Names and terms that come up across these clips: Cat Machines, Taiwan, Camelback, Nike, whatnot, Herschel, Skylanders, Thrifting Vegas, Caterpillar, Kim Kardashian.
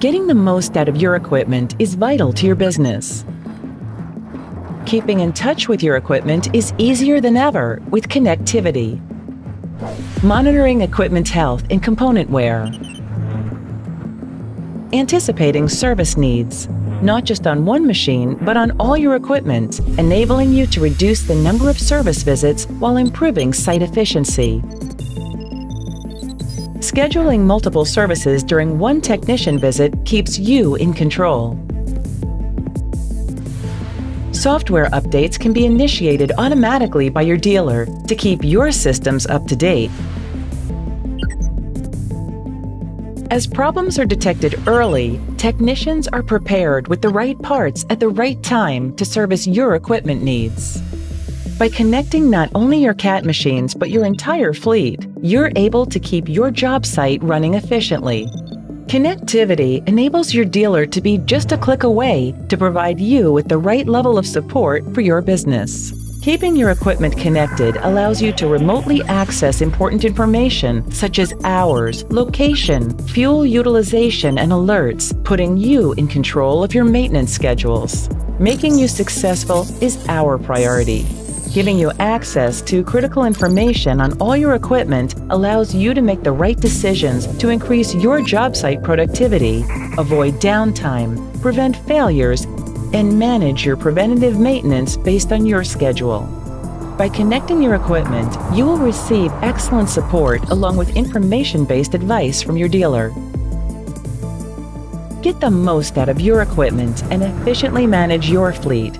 Getting the most out of your equipment is vital to your business. Keeping in touch with your equipment is easier than ever with connectivity. Monitoring equipment health and component wear. Anticipating service needs, not just on one machine, but on all your equipment, enabling you to reduce the number of service visits while improving site efficiency. Scheduling multiple services during one technician visit keeps you in control. Software updates can be initiated automatically by your dealer to keep your systems up to date. As problems are detected early, technicians are prepared with the right parts at the right time to service your equipment needs. By connecting not only your Cat machines, but your entire fleet, you're able to keep your job site running efficiently. Connectivity enables your dealer to be just a click away to provide you with the right level of support for your business. Keeping your equipment connected allows you to remotely access important information such as hours, location, fuel utilization, and alerts, putting you in control of your maintenance schedules. Making you successful is our priority. Giving you access to critical information on all your equipment allows you to make the right decisions to increase your job site productivity, avoid downtime, prevent failures, and manage your preventative maintenance based on your schedule. By connecting your equipment, you will receive excellent support along with information-based advice from your dealer. Get the most out of your equipment and efficiently manage your fleet.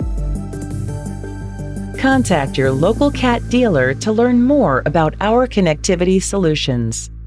Contact your local Cat dealer to learn more about our connectivity solutions.